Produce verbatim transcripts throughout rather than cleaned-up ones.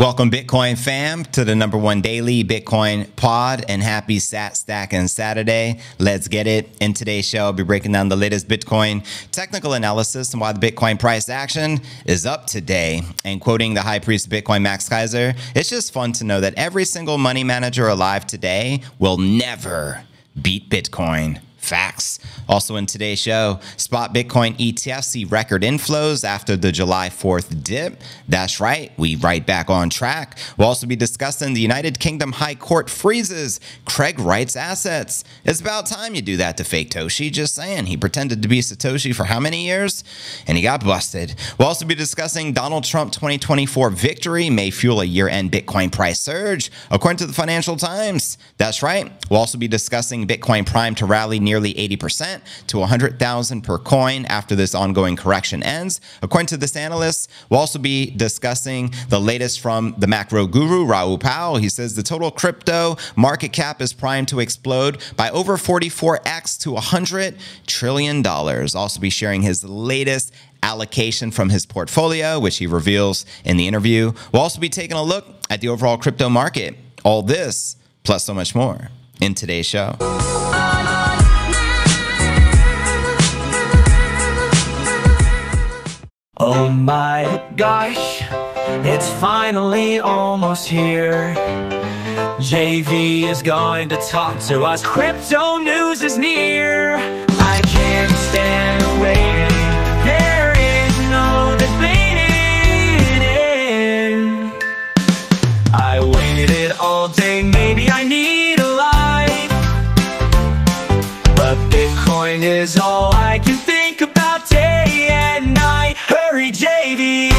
Welcome, Bitcoin fam, to the number one daily Bitcoin pod, and happy Sat Stacking Saturday. Let's get it. In today's show, I'll be breaking down the latest Bitcoin technical analysis and why the Bitcoin price action is up today. And quoting the high priest of Bitcoin, Max Keiser, it's just fun to know that every single money manager alive today will never beat Bitcoin. Facts. Also in today's show, spot Bitcoin E T Fs see record inflows after the July fourth dip. That's right, we right back on track. We'll also be discussing the United Kingdom High Court freezes Craig Wright's assets. It's about time you do that to fake Toshi, just saying. He pretended to be Satoshi for how many years? And he got busted. We'll also be discussing Donald Trump twenty twenty-four victory may fuel a year-end Bitcoin price surge, according to the Financial Times. That's right, we'll also be discussing Bitcoin Prime to rally nearly eighty percent to one hundred thousand per coin after this ongoing correction ends, according to this analyst. We'll also be discussing the latest from the macro guru, Raoul Pal. He says the total crypto market cap is primed to explode by over forty-four X to one hundred trillion dollars. Also be sharing his latest allocation from his portfolio, which he reveals in the interview. We'll also be taking a look at the overall crypto market. All this, plus so much more, in today's show. Oh my gosh, it's finally almost here. J V is going to talk to us. Crypto news is near. I can't stand waiting. There is no debating. I waited all day. Maybe I need a life, but Bitcoin is all I can think about day and night. Hurry, J V.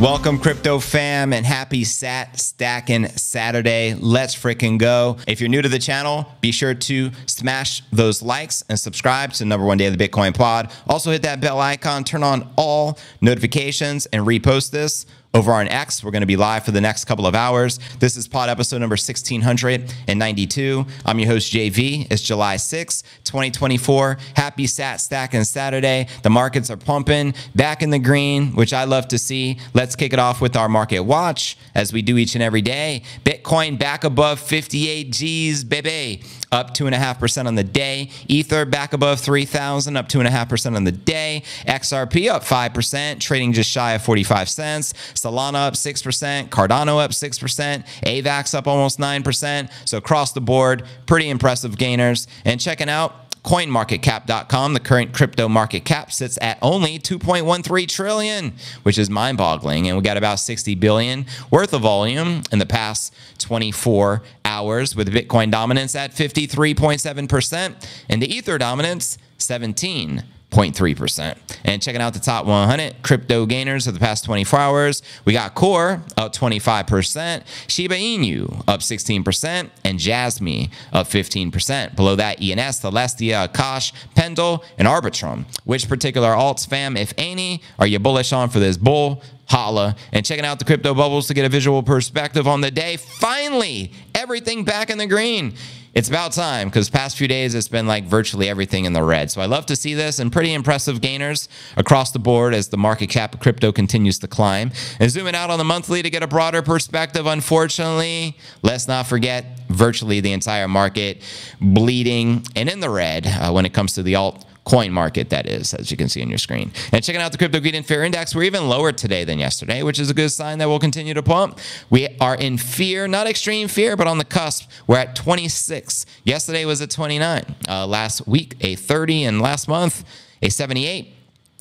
Welcome, crypto fam, and happy Sat Stacking Saturday. Let's freaking go. If you're new to the channel, be sure to smash those likes and subscribe to Number One Day of the Bitcoin Pod. Also hit that bell icon, turn on all notifications, and repost this. Over on X, we're going to be live for the next couple of hours. This is pod episode number sixteen ninety-two. I'm your host, J V. It's July sixth, twenty twenty-four. Happy Sat Stacking Saturday. The markets are pumping, back in the green, which I love to see. Let's kick it off with our market watch, as we do each and every day. Bitcoin back above fifty-eight G's, baby, up two point five percent on the day. Ether back above three thousand, up two point five percent on the day. X R P up five percent, trading just shy of forty-five cents. Solana up six percent, Cardano up six percent, A VAX up almost nine percent. So across the board, pretty impressive gainers. And checking out coin market cap dot com, the current crypto market cap sits at only two point one three trillion, which is mind-boggling. And we got about sixty billion worth of volume in the past twenty-four hours, with Bitcoin dominance at fifty-three point seven percent and the Ether dominance seventeen point three percent. And checking out the top one hundred crypto gainers of the past twenty-four hours, we got Core up twenty-five percent, Shiba Inu up sixteen percent, and Jasmine up fifteen percent. Below that, E N S, Thelestia, Akash, Pendle, and Arbitrum. Which particular alts, fam, if any, are you bullish on for this bull? Holla. And checking out the crypto bubbles to get a visual perspective on the day. Finally, everything back in the green. It's about time, because past few days it's been like virtually everything in the red. So I love to see this, and pretty impressive gainers across the board as the market cap of crypto continues to climb. And zooming out on the monthly to get a broader perspective, unfortunately, let's not forget virtually the entire market bleeding and in the red uh, when it comes to the alt coin market, that is, as you can see on your screen. And checking out the Crypto Greed and Fear Index, we're even lower today than yesterday, which is a good sign that we'll continue to pump. We are in fear, not extreme fear, but on the cusp. We're at twenty-six. Yesterday was at twenty-nine. Uh, last week, a thirty, and last month, a seventy-eight.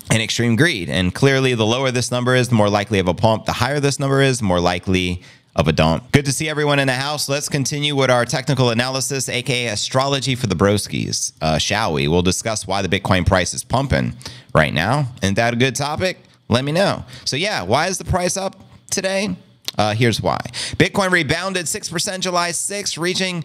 And extreme greed. And clearly, the lower this number is, the more likely of a pump. The higher this number is, the more likely of a dump. Good to see everyone in the house. Let's continue with our technical analysis, aka astrology for the broskies, uh, shall we? We'll discuss why the Bitcoin price is pumping right now. Isn't that a good topic? Let me know. So yeah, why is the price up today? Uh, here's why. Bitcoin rebounded six percent July sixth, reaching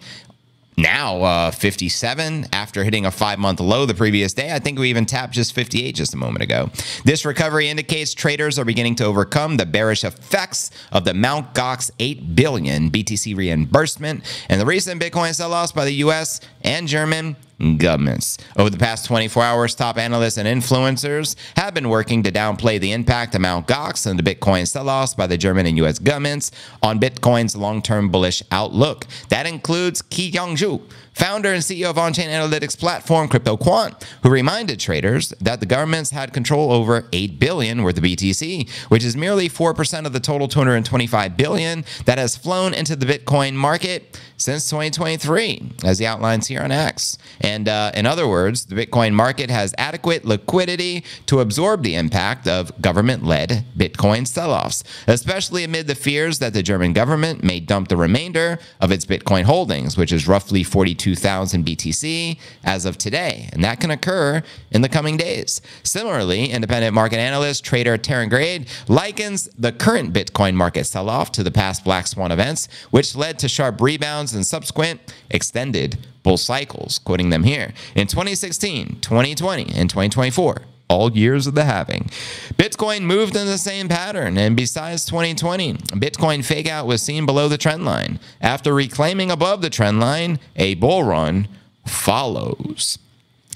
now uh, fifty-seven after hitting a five-month low the previous day. I think we even tapped just fifty-eight just a moment ago. This recovery indicates traders are beginning to overcome the bearish effects of the Mount. Gox eight billion B T C reimbursement and the recent Bitcoin sell-offs by the U S and German governments. Over the past twenty-four hours, top analysts and influencers have been working to downplay the impact of Mount. Gox and the Bitcoin sell-offs by the German and U S governments on Bitcoin's long-term bullish outlook. That includes Qiyang Zhu, founder and C E O of on-chain analytics platform CryptoQuant, who reminded traders that the governments had control over eight billion dollars worth of B T C, which is merely four percent of the total two hundred twenty-five billion dollars that has flown into the Bitcoin market since twenty twenty-three, as he outlines here on X. And uh, in other words, the Bitcoin market has adequate liquidity to absorb the impact of government-led Bitcoin sell-offs, especially amid the fears that the German government may dump the remainder of its Bitcoin holdings, which is roughly forty-two thousand B T C as of today, and that can occur in the coming days. Similarly, independent market analyst trader Taryn Grade likens the current Bitcoin market sell-off to the past Black Swan events, which led to sharp rebounds and subsequent extended bull cycles, quoting them here. In twenty sixteen, twenty twenty, and twenty twenty-four, all years of the halving, Bitcoin moved in the same pattern, and besides twenty twenty, Bitcoin fake-out was seen below the trend line. After reclaiming above the trend line, a bull run follows.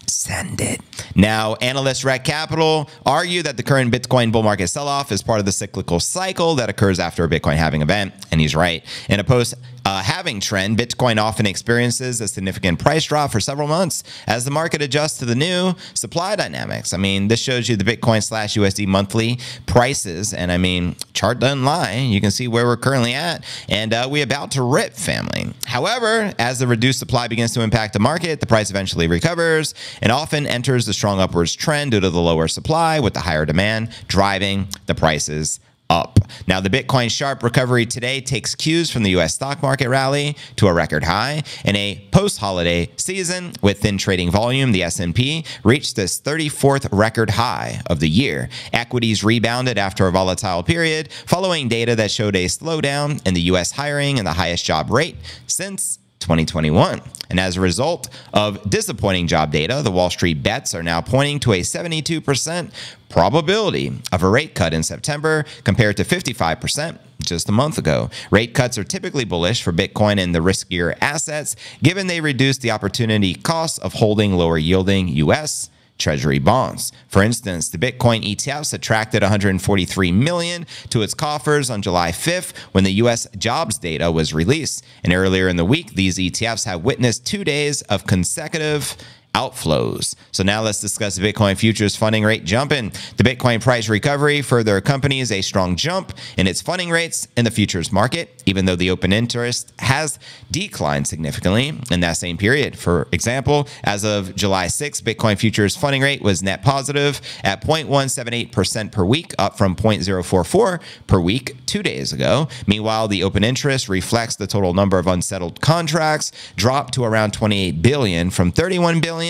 Send it. Now, analysts Rec Capital argue that the current Bitcoin bull market sell-off is part of the cyclical cycle that occurs after a Bitcoin halving event, and he's right. In a post Uh, halving trend, Bitcoin often experiences a significant price drop for several months as the market adjusts to the new supply dynamics. I mean, this shows you the Bitcoin slash U S D monthly prices, and I mean, chart doesn't lie. You can see where we're currently at, and uh, we're about to rip, family. However, as the reduced supply begins to impact the market, the price eventually recovers and often enters the strong upwards trend due to the lower supply with the higher demand driving the prices up. Now, the Bitcoin sharp recovery today takes cues from the U S stock market rally to a record high. In a post-holiday season with thin trading volume, the S and P reached this thirty-fourth record high of the year. Equities rebounded after a volatile period following data that showed a slowdown in the U S hiring and the highest job rate since twenty twenty-one. And as a result of disappointing job data, the Wall Street bets are now pointing to a seventy-two percent probability of a rate cut in September compared to fifty-five percent just a month ago. Rate cuts are typically bullish for Bitcoin and the riskier assets, given they reduce the opportunity costs of holding lower yielding U S Treasury bonds. For instance, the Bitcoin E T Fs attracted one hundred forty-three million dollars to its coffers on July fifth when the U S jobs data was released. And earlier in the week, these E T Fs have witnessed two days of consecutive outflows. So now let's discuss the Bitcoin futures funding rate jumping. The Bitcoin price recovery further accompanies a strong jump in its funding rates in the futures market, even though the open interest has declined significantly in that same period. For example, as of July sixth, Bitcoin futures funding rate was net positive at zero point one seven eight percent per week, up from zero point zero four four per week two days ago. Meanwhile, the open interest reflects the total number of unsettled contracts dropped to around twenty-eight billion from thirty-one billion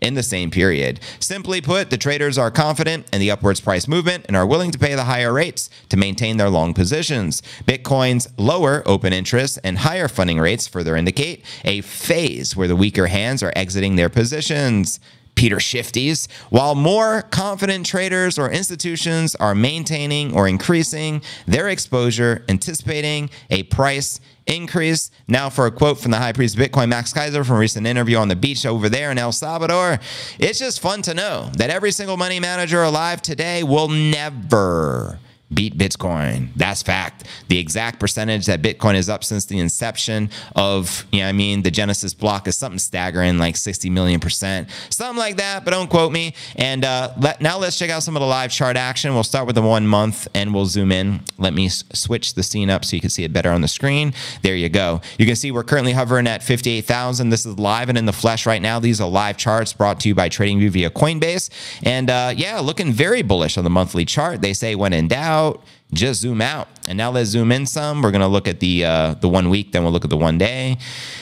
in the same period. Simply put, the traders are confident in the upwards price movement and are willing to pay the higher rates to maintain their long positions. Bitcoin's lower open interest and higher funding rates further indicate a phase where the weaker hands are exiting their positions. Peter Shifties, while more confident traders or institutions are maintaining or increasing their exposure, anticipating a price increase. Now for a quote from the high priest of Bitcoin, Max Keiser, from a recent interview on the beach over there in El Salvador. It's just fun to know that every single money manager alive today will never beat Bitcoin. That's fact. The exact percentage that Bitcoin is up since the inception of, you know, I mean, the Genesis block is something staggering, like sixty million percent, something like that, but don't quote me. And uh, let, now let's check out some of the live chart action. We'll start with the one month and we'll zoom in. Let me switch the scene up so you can see it better on the screen. There you go. You can see we're currently hovering at fifty-eight thousand. This is live and in the flesh right now. These are live charts brought to you by TradingView via Coinbase. And uh, yeah, looking very bullish on the monthly chart. They say when in doubt, out, just zoom out. And now let's zoom in some. We're going to look at the uh, the one week, then we'll look at the one day.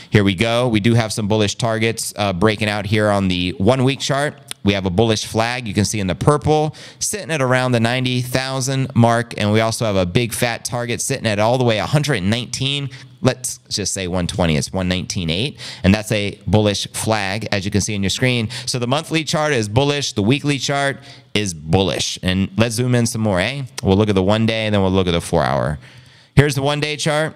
Here we go. We do have some bullish targets uh, breaking out here on the one week chart. We have a bullish flag you can see in the purple sitting at around the ninety thousand mark. And we also have a big fat target sitting at all the way one hundred nineteen. Let's just say one twenty, it's one nineteen point eight. And that's a bullish flag, as you can see on your screen. So the monthly chart is bullish. The weekly chart is bullish. And let's zoom in some more, eh? We'll look at the one day and then we'll look at the four hour. Here's the one day chart.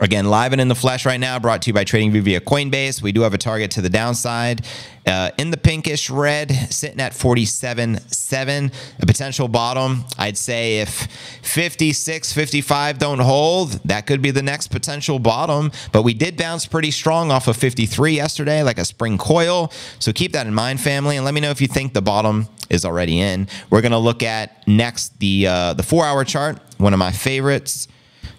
Again, live and in the flesh right now, brought to you by TradingView via Coinbase. We do have a target to the downside uh, in the pinkish red, sitting at forty-seven point seven, a potential bottom. I'd say if fifty-six, fifty-five don't hold, that could be the next potential bottom. But we did bounce pretty strong off of fifty-three yesterday, like a spring coil. So keep that in mind, family, and let me know if you think the bottom is already in. We're going to look at next the uh, the four-hour chart, one of my favorites.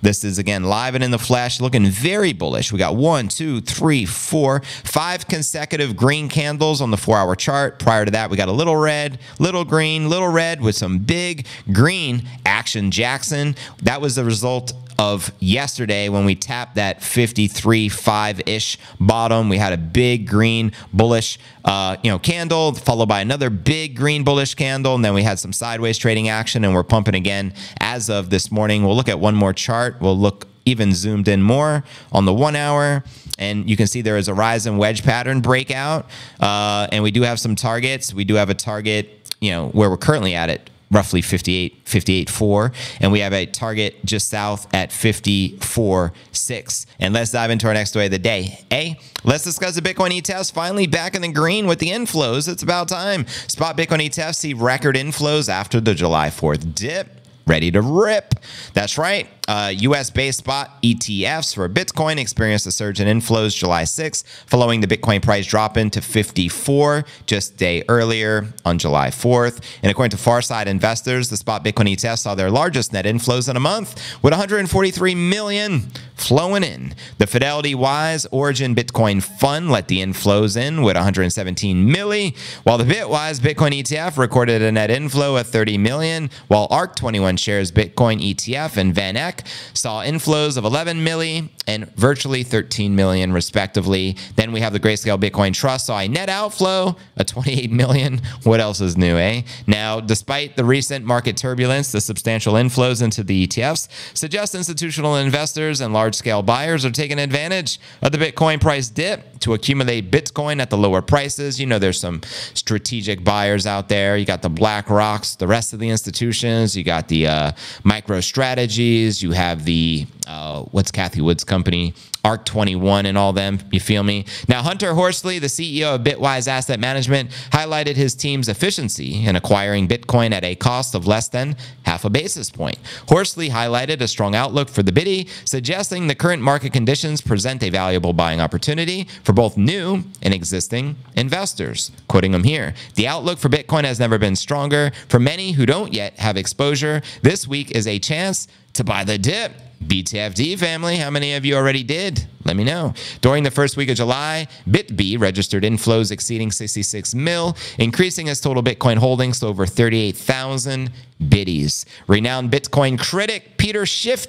This is, again, live and in the flesh, looking very bullish. We got one, two, three, four, five consecutive green candles on the four-hour chart. Prior to that, we got a little red, little green, little red with some big green action Jackson. That was the result of yesterday when we tapped that fifty-three point five-ish bottom. We had a big green bullish uh, you know, candle, followed by another big green bullish candle, and then we had some sideways trading action, and we're pumping again as of this morning. We'll look at one more chart. We'll look even zoomed in more on the one hour. And you can see there is a rise and wedge pattern breakout. Uh, and we do have some targets. We do have a target, you know, where we're currently at it, roughly fifty-eight, fifty-eight point four. And we have a target just south at fifty-four point six. And let's dive into our next story of the day. A, let's discuss the Bitcoin E T Fs finally back in the green with the inflows. It's about time. Spot Bitcoin E T Fs see record inflows after the July fourth dip. Ready to rip. That's right. Uh, U S-based spot E T Fs for Bitcoin experienced a surge in inflows July sixth, following the Bitcoin price drop into fifty-four just a day earlier on July fourth. And according to Farside Investors, the spot Bitcoin E T F saw their largest net inflows in a month, with one hundred forty-three million dollars flowing in. The Fidelity Wise Origin Bitcoin Fund let the inflows in with one hundred seventeen million dollars, while the Bitwise Bitcoin E T F recorded a net inflow of thirty million dollars, while ARK twenty-one Shares Bitcoin E T F and VanEck saw inflows of eleven million and virtually thirteen million respectively. Then we have the Grayscale Bitcoin Trust saw a net outflow of twenty-eight million. What else is new, eh? Now, despite the recent market turbulence, the substantial inflows into the E T Fs suggest institutional investors and large-scale buyers are taking advantage of the Bitcoin price dip to accumulate Bitcoin at the lower prices. You know, there's some strategic buyers out there. You got the Black Rocks, the rest of the institutions. You got the uh, Micro Strategies. You You have the, uh, what's Kathy Wood's company, ARK twenty-one and all them, you feel me? Now, Hunter Horsley, the C E O of Bitwise Asset Management, highlighted his team's efficiency in acquiring Bitcoin at a cost of less than half a basis point. Horsley highlighted a strong outlook for the Bitty, suggesting the current market conditions present a valuable buying opportunity for both new and existing investors. Quoting him here, "The outlook for Bitcoin has never been stronger. For many who don't yet have exposure, this week is a chance to buy the dip." B T F D family, how many of you already did? Let me know. During the first week of July, BitB registered inflows exceeding sixty-six mil, increasing its total Bitcoin holdings to over thirty-eight thousand bitties. Renowned Bitcoin critic Peter Schiff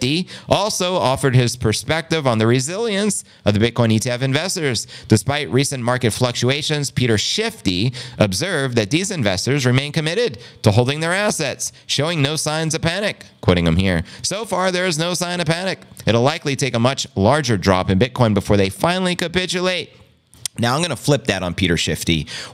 also offered his perspective on the resilience of the Bitcoin E T F investors. Despite recent market fluctuations, Peter Schiff observed that these investors remain committed to holding their assets, showing no signs of panic. Quoting him here, "So far, there is no sign of panic. It'll likely take a much larger drop in Bitcoin before they finally capitulate." Now, I'm going to flip that on Peter Schiff.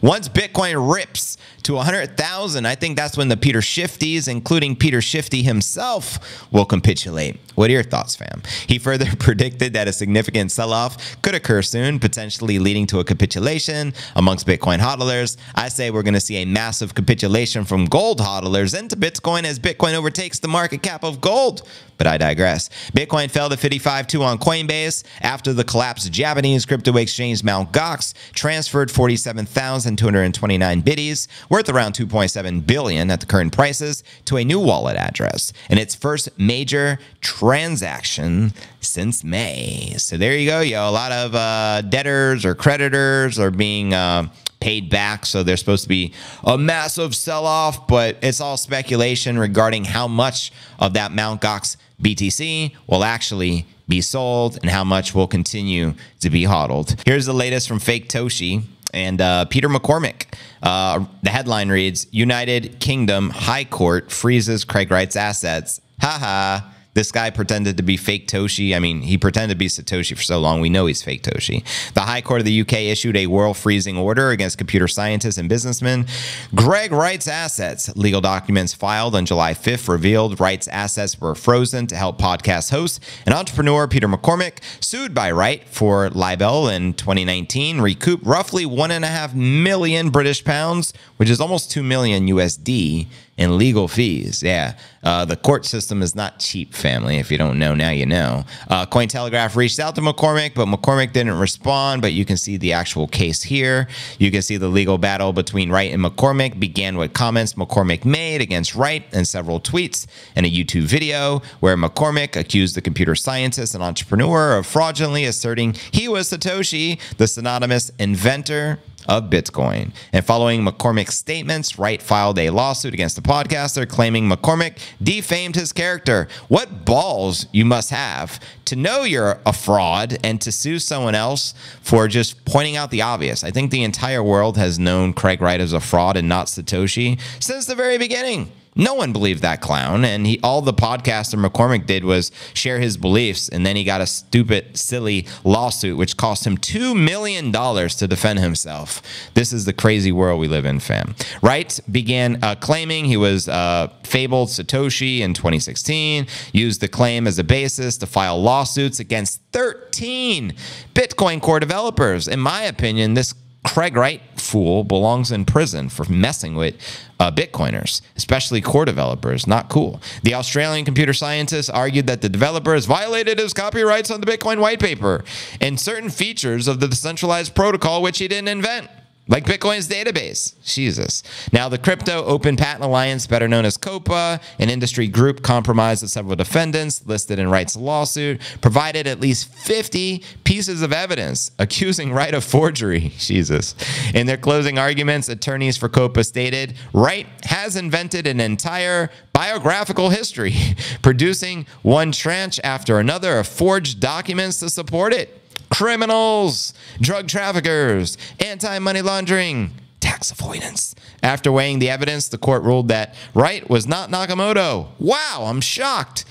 Once Bitcoin rips to one hundred thousand, I think that's when the Peter Schiffs, including Peter Schiff himself, will capitulate. What are your thoughts, fam? He further predicted that a significant sell-off could occur soon, potentially leading to a capitulation amongst Bitcoin hodlers. I say we're going to see a massive capitulation from gold hodlers into Bitcoin as Bitcoin overtakes the market cap of gold. But I digress. Bitcoin fell to fifty-five point two on Coinbase after the collapse. Japanese crypto exchange Mount. Gox transferred forty-seven thousand two hundred twenty-nine bitties, worth around two point seven billion dollars at the current prices, to a new wallet address in its first major transaction since May. So there you go, yo. A lot of uh, debtors or creditors are being uh, paid back, so there's supposed to be a massive sell-off, but it's all speculation regarding how much of that Mount. Gox B T C will actually be sold and how much will continue to be hodled. Here's the latest from Fake Toshi and uh, Peter McCormack. Uh, the headline reads, "United Kingdom High Court freezes Craig Wright's assets. Haha, This guy pretended to be fake Toshi. I mean, he pretended to be Satoshi for so long. We know he's fake Toshi. The High Court of the U K issued a world freezing order against computer scientists and businessmen. Greg Wright's assets. Legal documents filed on July fifth revealed Wright's assets were frozen to help podcast host and entrepreneur Peter McCormack, sued by Wright for libel in twenty nineteen, recoup roughly one and a half million British pounds, which is almost two million U S D. And legal fees. Yeah. Uh, the court system is not cheap, family. If you don't know, now you know. Uh, Cointelegraph reached out to McCormack, but McCormack didn't respond. But you can see the actual case here. You can see the legal battle between Wright and McCormack began with comments McCormack made against Wright in several tweets and a YouTube video where McCormack accused the computer scientist and entrepreneur of fraudulently asserting he was Satoshi, the synonymous inventor of Bitcoin. And following McCormack's statements, Wright filed a lawsuit against the podcaster claiming McCormack defamed his character. What balls you must have to know you're a fraud and to sue someone else for just pointing out the obvious. I think the entire world has known Craig Wright as a fraud and not Satoshi since the very beginning. No one believed that clown, and he, all the podcaster McCormack did was share his beliefs, and then he got a stupid, silly lawsuit, which cost him two million dollars to defend himself. This is the crazy world we live in, fam. Wright began uh, claiming he was uh, fabled Satoshi in twenty sixteen, used the claim as a basis to file lawsuits against thirteen Bitcoin core developers. In my opinion, this Craig Wright fool belongs in prison for messing with uh, Bitcoiners, especially core developers. Not cool. The Australian computer scientist argued that the developers violated his copyrights on the Bitcoin white paper and certain features of the decentralized protocol, which he didn't invent, like Bitcoin's database. Jesus. Now, the Crypto Open Patent Alliance, better known as COPA, an industry group comprised of several defendants listed in Wright's lawsuit, provided at least fifty pieces of evidence accusing Wright of forgery. Jesus. In their closing arguments, attorneys for COPA stated, Wright has invented an entire biographical history, producing one tranche after another of forged documents to support it. Criminals, drug traffickers, anti-money laundering, tax avoidance. After weighing the evidence, the court ruled that Wright was not Nakamoto. Wow, I'm shocked.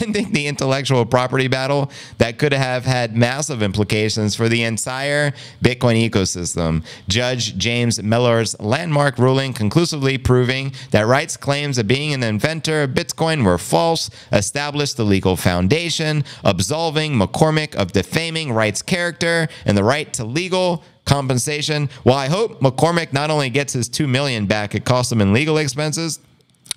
Ending the intellectual property battle that could have had massive implications for the entire Bitcoin ecosystem. Judge James Miller's landmark ruling conclusively proving that Wright's claims of being an inventor of Bitcoin were false, established the legal foundation, absolving McCormack of defaming Wright's character and the right to legal compensation. Well, I hope McCormack not only gets his two million dollars back, it cost him in legal expenses,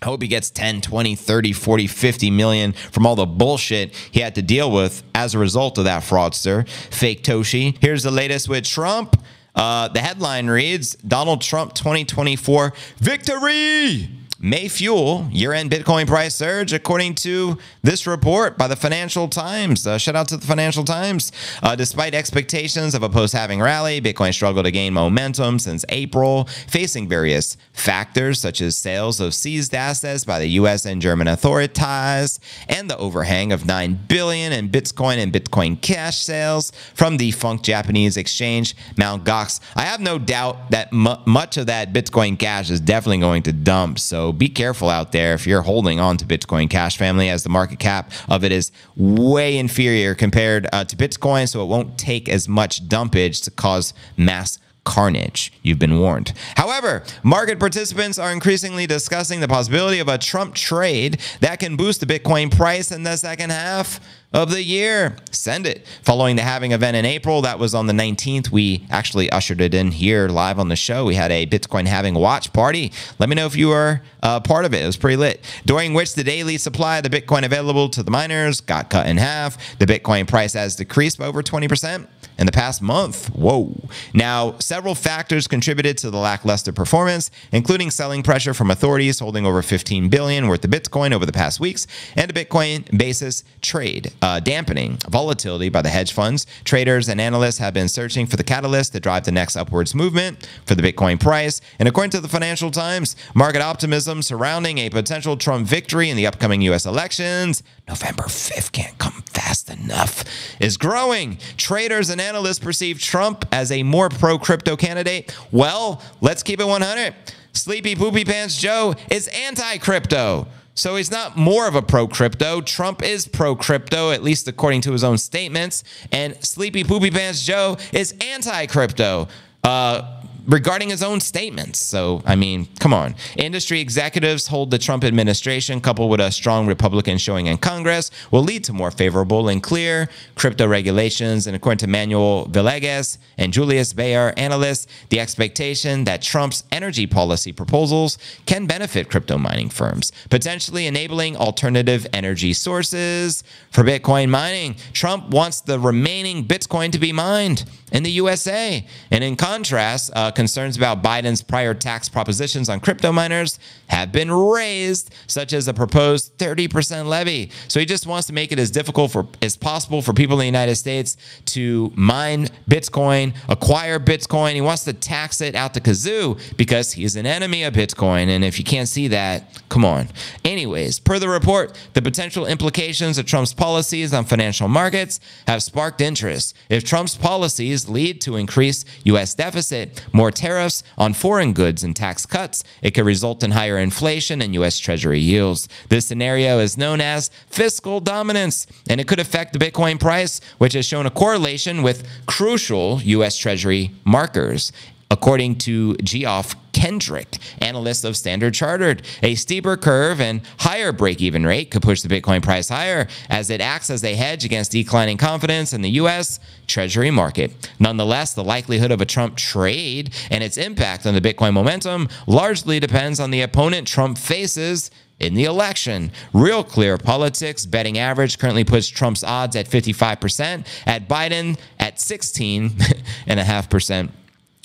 I hope he gets ten, twenty, thirty, forty, fifty million from all the bullshit he had to deal with as a result of that fraudster, fake Toshi. Here's the latest with Trump. Uh, the headline reads, Donald Trump twenty twenty-four victory may fuel year-end Bitcoin price surge, according to this report by the Financial Times. Uh, shout out to the Financial Times. Uh, despite expectations of a post-halving rally, Bitcoin struggled to gain momentum since April, facing various factors such as sales of seized assets by the U S and German authorities and the overhang of nine billion dollars in Bitcoin and Bitcoin Cash sales from the defunct Japanese exchange Mount Gox. I have no doubt that mu much of that Bitcoin Cash is definitely going to dump, so be careful out there if you're holding on to Bitcoin Cash, family, as the market cap of it is way inferior compared uh, to Bitcoin, so it won't take as much dumpage to cause mass carnage. You've been warned. However, market participants are increasingly discussing the possibility of a Trump trade that can boost the Bitcoin price in the second half of the year. Send it. Following the halving event in April, that was on the nineteenth, we actually ushered it in here live on the show. We had a Bitcoin halving watch party. Let me know if you were uh, part of it. It was pretty lit. During which the daily supply of the Bitcoin available to the miners got cut in half. The Bitcoin price has decreased by over twenty percent in the past month. Whoa. Now, several factors contributed to the lackluster performance, including selling pressure from authorities holding over fifteen billion dollars worth of Bitcoin over the past weeks and a Bitcoin basis trade. Uh, dampening volatility by the hedge funds. Traders and analysts have been searching for the catalyst to drive the next upwards movement for the Bitcoin price. And according to the Financial Times, market optimism surrounding a potential Trump victory in the upcoming U S elections, November fifth, can't come fast enough, is growing. Traders and analysts perceive Trump as a more pro-crypto candidate. Well, let's keep it one hundred. Sleepy Poopy Pants Joe is anti-crypto. So he's not more of a pro-crypto. Trump is pro-crypto, at least according to his own statements. And Sleepy Poopy Pants Joe is anti-crypto uh, regarding his own statements. So, I mean, come on. Industry executives hold the Trump administration, coupled with a strong Republican showing in Congress, will lead to more favorable and clear crypto regulations. And according to Manuel Villegas and Julius Bayer analysts, the expectation that Trump's energy policy proposals can benefit crypto mining firms, potentially enabling alternative energy sources for Bitcoin mining. Trump wants the remaining Bitcoin to be mined in the U S A. And in contrast, uh, concerns about Biden's prior tax propositions on crypto miners have been raised, such as a proposed thirty percent levy. So he just wants to make it as difficult for, as possible for people in the United States to mine Bitcoin, acquire Bitcoin. He wants to tax it out the kazoo because he's an enemy of Bitcoin. And if you can't see that, come on. Anyways, per the report, the potential implications of Trump's policies on financial markets have sparked interest. If Trump's policies lead to increased U S deficit, more tariffs on foreign goods and tax cuts, it could result in higher inflation and U S Treasury yields. This scenario is known as fiscal dominance, and it could affect the Bitcoin price, which has shown a correlation with crucial U S Treasury markers. According to Geoff Kendrick, analyst of Standard Chartered, a steeper curve and higher break-even rate could push the Bitcoin price higher as it acts as a hedge against declining confidence in the U S Treasury market. Nonetheless, the likelihood of a Trump trade and its impact on the Bitcoin momentum largely depends on the opponent Trump faces in the election. Real Clear Politics betting average currently puts Trump's odds at fifty-five percent, at Biden at sixteen point five percent.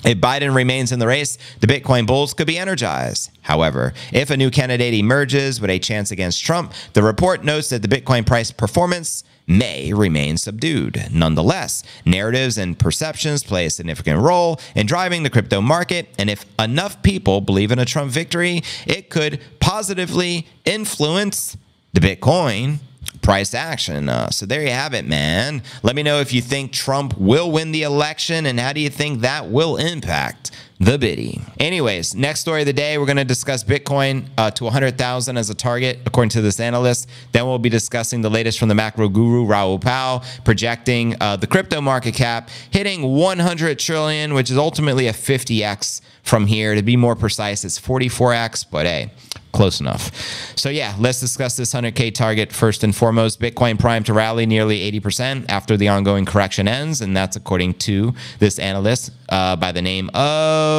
If Biden remains in the race, the Bitcoin bulls could be energized. However, if a new candidate emerges with a chance against Trump, the report notes that the Bitcoin price performance may remain subdued. Nonetheless, narratives and perceptions play a significant role in driving the crypto market, and if enough people believe in a Trump victory, it could positively influence the Bitcoin price action. Uh, so there you have it, man. Let me know if you think Trump will win the election, and how do you think that will impact the biddy. Anyways, next story of the day, we're going to discuss Bitcoin uh, to one hundred thousand as a target, according to this analyst. Then we'll be discussing the latest from the macro guru, Raoul Pal, projecting uh, the crypto market cap hitting one hundred trillion, which is ultimately a fifty X from here. To be more precise, it's forty-four X, but hey, close enough. So yeah, let's discuss this one hundred K target first and foremost. Bitcoin primed to rally nearly eighty percent after the ongoing correction ends, and that's according to this analyst uh, by the name of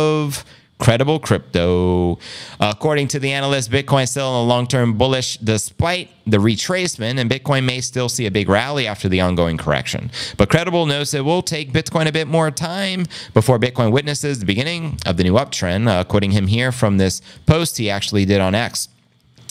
Credible Crypto. According to the analyst, Bitcoin still in a long-term bullish despite the retracement, and Bitcoin may still see a big rally after the ongoing correction. But Credible notes it will take Bitcoin a bit more time before Bitcoin witnesses the beginning of the new uptrend, uh, quoting him here from this post he actually did on X.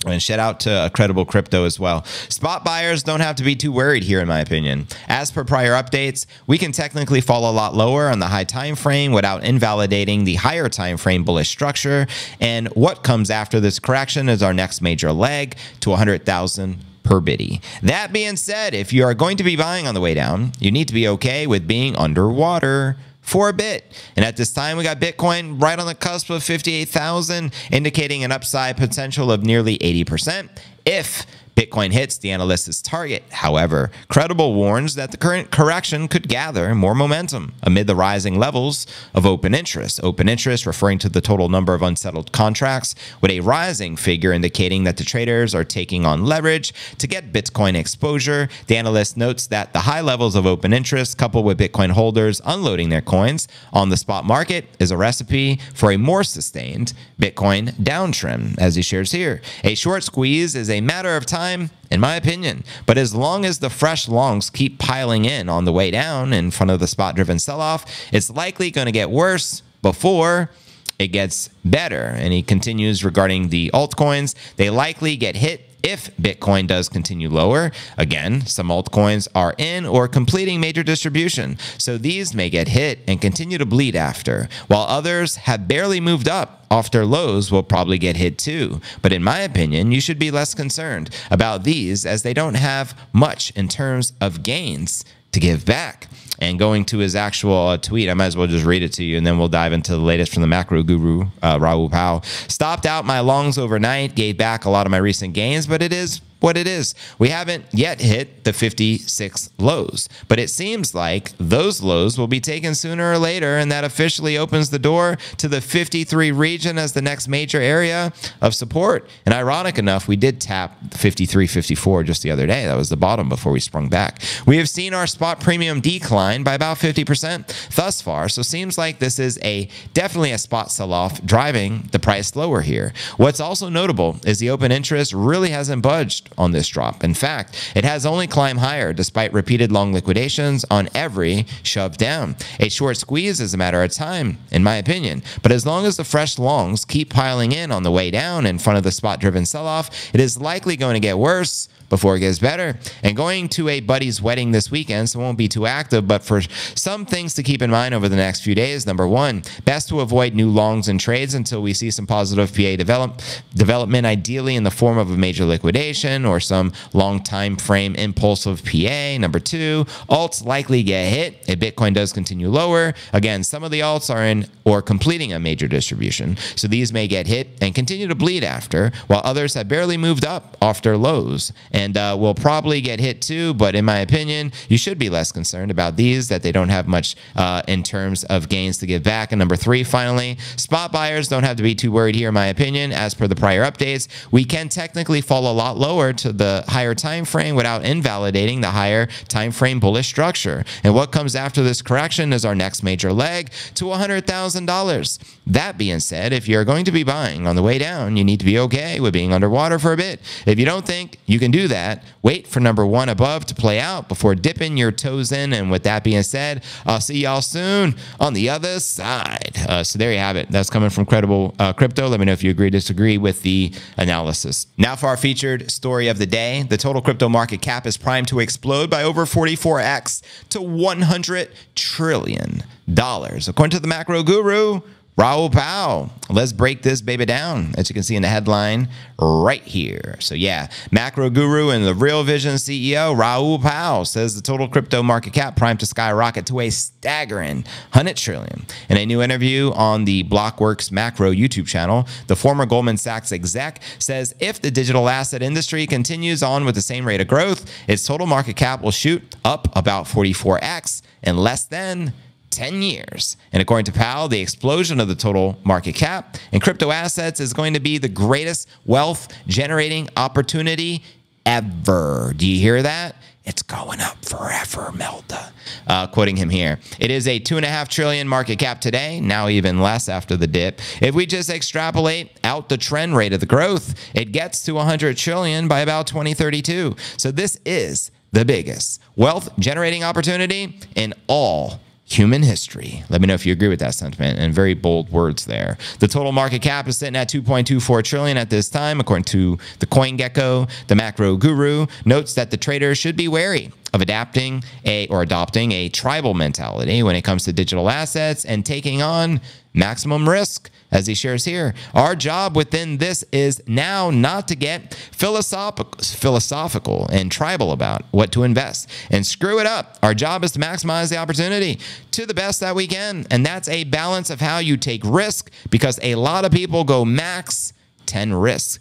And shout out to Credible Crypto as well. Spot buyers don't have to be too worried here, in my opinion. As per prior updates, we can technically fall a lot lower on the high time frame without invalidating the higher time frame bullish structure. And what comes after this correction is our next major leg to one hundred thousand per biddy. That being said, if you are going to be buying on the way down, you need to be okay with being underwater for a bit. And at this time, we got Bitcoin right on the cusp of fifty-eight thousand, indicating an upside potential of nearly eighty percent if Bitcoin hits the analyst's target. However, Credible warns that the current correction could gather more momentum amid the rising levels of open interest. Open interest referring to the total number of unsettled contracts, with a rising figure indicating that the traders are taking on leverage to get Bitcoin exposure. The analyst notes that the high levels of open interest, coupled with Bitcoin holders unloading their coins on the spot market, is a recipe for a more sustained Bitcoin downtrend, as he shares here. A short squeeze is a matter of time, in my opinion, but as long as the fresh longs keep piling in on the way down in front of the spot-driven sell-off, it's likely going to get worse before it gets better. And he continues regarding the altcoins, they likely get hit if Bitcoin does continue lower. Again, some altcoins are in or completing major distribution, so these may get hit and continue to bleed after, while others have barely moved up off their lows will probably get hit too. But in my opinion, you should be less concerned about these as they don't have much in terms of gains to give back. And going to his actual uh, tweet, I might as well just read it to you, and then we'll dive into the latest from the macro guru, uh, Raoul Pal. Stopped out my longs overnight, gave back a lot of my recent gains, but it is what it is. We haven't yet hit the fifty-six lows, but it seems like those lows will be taken sooner or later, and that officially opens the door to the fifty-three region as the next major area of support. And ironic enough, we did tap fifty-three, fifty-four just the other day. That was the bottom before we sprung back. We have seen our spot premium decline by about fifty percent thus far, so seems like this is a definitely a spot sell-off driving the price lower here. What's also notable is the open interest really hasn't budged on this drop. In fact, it has only climbed higher despite repeated long liquidations on every shove down. A short squeeze is a matter of time, in my opinion. But as long as the fresh longs keep piling in on the way down in front of the spot-driven sell-off, it is likely going to get worse before it gets better. And going to a buddy's wedding this weekend, so it won't be too active, but for some things to keep in mind over the next few days. Number one, best to avoid new longs and trades until we see some positive P A develop, development, ideally in the form of a major liquidation or some long time frame impulsive P A. Number two, alts likely get hit if Bitcoin does continue lower. Again, some of the alts are in or completing a major distribution, so these may get hit and continue to bleed after, while others have barely moved up off their lows. And And uh, will probably get hit too, but in my opinion, you should be less concerned about these, that they don't have much uh, in terms of gains to give back. And number three, finally, spot buyers don't have to be too worried here, in my opinion. As per the prior updates, we can technically fall a lot lower to the higher time frame without invalidating the higher time frame bullish structure. And what comes after this correction is our next major leg to one hundred thousand dollars. That being said, if you're going to be buying on the way down, you need to be okay with being underwater for a bit. If you don't think you can do that, that wait for number one above to play out before dipping your toes in. And with that being said, I'll see y'all soon on the other side. Uh, so there you have it. That's coming from Credible uh, Crypto. Let me know if you agree or disagree with the analysis. Now for our featured story of the day. The total crypto market cap is primed to explode by over forty-four X to one hundred trillion dollars. According to the macro guru, Raoul Pal. Let's break this baby down, as you can see in the headline right here. So yeah, macro guru and the Real Vision C E O, Raoul Pal, says the total crypto market cap primed to skyrocket to a staggering one hundred trillion. In a new interview on the Blockworks Macro YouTube channel, the former Goldman Sachs exec says if the digital asset industry continues on with the same rate of growth, its total market cap will shoot up about forty-four X in less than ten years. And according to Powell, the explosion of the total market cap and crypto assets is going to be the greatest wealth generating opportunity ever. Do you hear that? It's going up forever, Melda. Uh, quoting him here. It is a two and a half trillion market cap today, now even less after the dip. If we just extrapolate out the trend rate of the growth, it gets to one hundred trillion by about twenty thirty-two. So this is the biggest wealth generating opportunity in all human history. Let me know if you agree with that sentiment, and very bold words there. The total market cap is sitting at two point two four trillion at this time, according to the CoinGecko. The macro guru notes that the traders should be wary of adapting a or adopting a tribal mentality when it comes to digital assets and taking on maximum risk, as he shares here. Our job within this is now not to get philosophic, philosophical and tribal about what to invest and screw it up. Our job is to maximize the opportunity to the best that we can. And that's a balance of how you take risk, because a lot of people go max ten risk.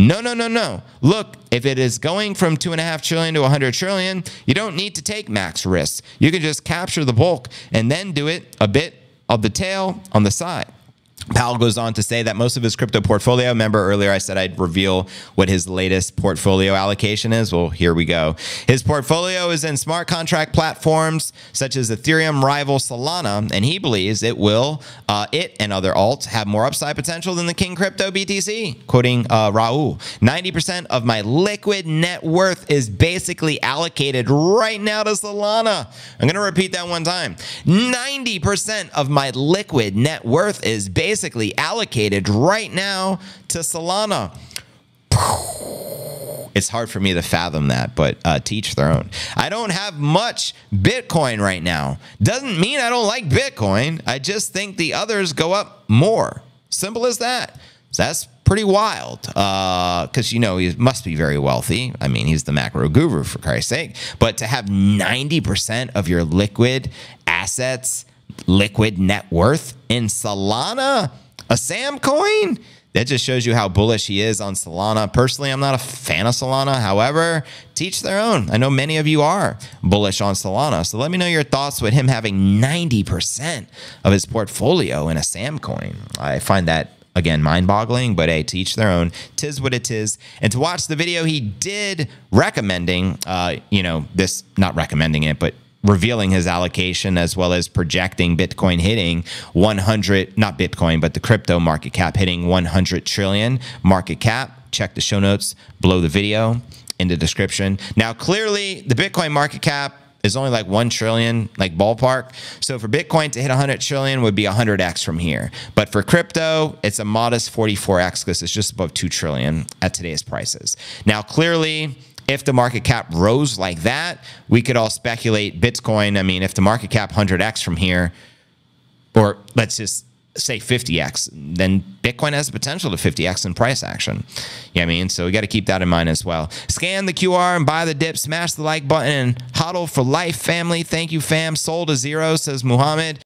No, no, no, no. Look, if it is going from two and a half trillion to one hundred trillion, you don't need to take max risks. You can just capture the bulk and then do it a bit of the tail on the side. Powell goes on to say that most of his crypto portfolio, remember earlier I said I'd reveal what his latest portfolio allocation is? Well, here we go. His portfolio is in smart contract platforms such as Ethereum rival Solana, and he believes it will, uh, it and other alts have more upside potential than the King Crypto B T C, quoting uh, Raoul. ninety percent of my liquid net worth is basically allocated right now to Solana. I'm going to repeat that one time. ninety percent of my liquid net worth is basically basically allocated right now to Solana. It's hard for me to fathom that, but uh, to each their own. I don't have much Bitcoin right now. Doesn't mean I don't like Bitcoin. I just think the others go up more. Simple as that. So that's pretty wild, because, uh, you know, he must be very wealthy. I mean, he's the macro guru, for Christ's sake. But to have ninety percent of your liquid assets, liquid net worth in Solana, a Sam coin, that just shows you how bullish he is on Solana. Personally, I'm not a fan of Solana. However, teach their own. I know many of you are bullish on Solana. So let me know your thoughts with him having ninety percent of his portfolio in a Sam coin. I find that, again, mind-boggling, but hey, to each their own. Tis what it is. And to watch the video he did recommending, uh, you know, this, not recommending it, but revealing his allocation, as well as projecting Bitcoin hitting one hundred, not Bitcoin, but the crypto market cap hitting one hundred trillion market cap. Check the show notes below the video in the description. Now, clearly, the Bitcoin market cap is only like one trillion, like ballpark. So for Bitcoin to hit one hundred trillion would be one hundred X from here. But for crypto, it's a modest forty-four X because it's just above two trillion at today's prices. Now, clearly, if the market cap rose like that, we could all speculate Bitcoin. I mean, if the market cap one hundred X from here, or let's just say fifty X, then Bitcoin has the potential to fifty X in price action. You know what I mean? So we got to keep that in mind as well. Scan the Q R and buy the dip. Smash the like button and hodl for life, family. Thank you, fam. Soul to zero, says Muhammad.